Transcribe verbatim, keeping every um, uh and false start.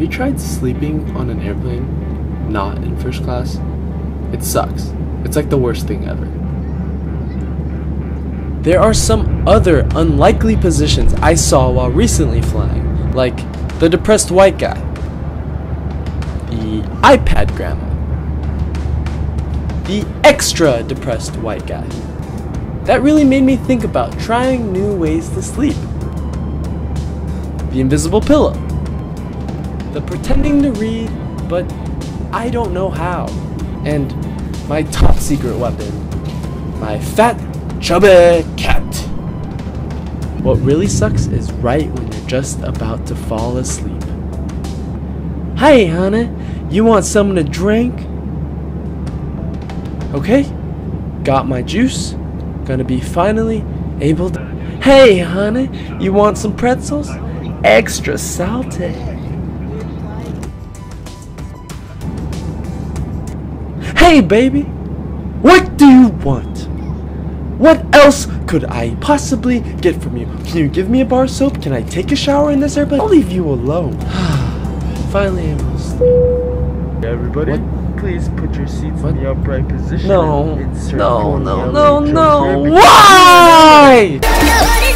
Have you tried sleeping on an airplane not in first class? It sucks. It's like the worst thing ever. There are some other unlikely positions I saw while recently flying, like the depressed white guy, the iPad grandma, the extra depressed white guy. That really made me think about trying new ways to sleep. The invisible pillow. The pretending to read, but I don't know how. And my top secret weapon, my fat, chubby cat. What really sucks is right when you're just about to fall asleep. Hey, honey, you want something to drink? Okay, got my juice. Gonna be finally able to. Hey, honey, you want some pretzels? Extra salty. Hey, baby, what do you want? What else could I possibly get from you? Can you give me a bar of soap? Can I take a shower in this airplane? I'll leave you alone. Finally, able to sleep. Everybody, what? Please put your seats what? in the upright position. No, no, no, no, no. Why?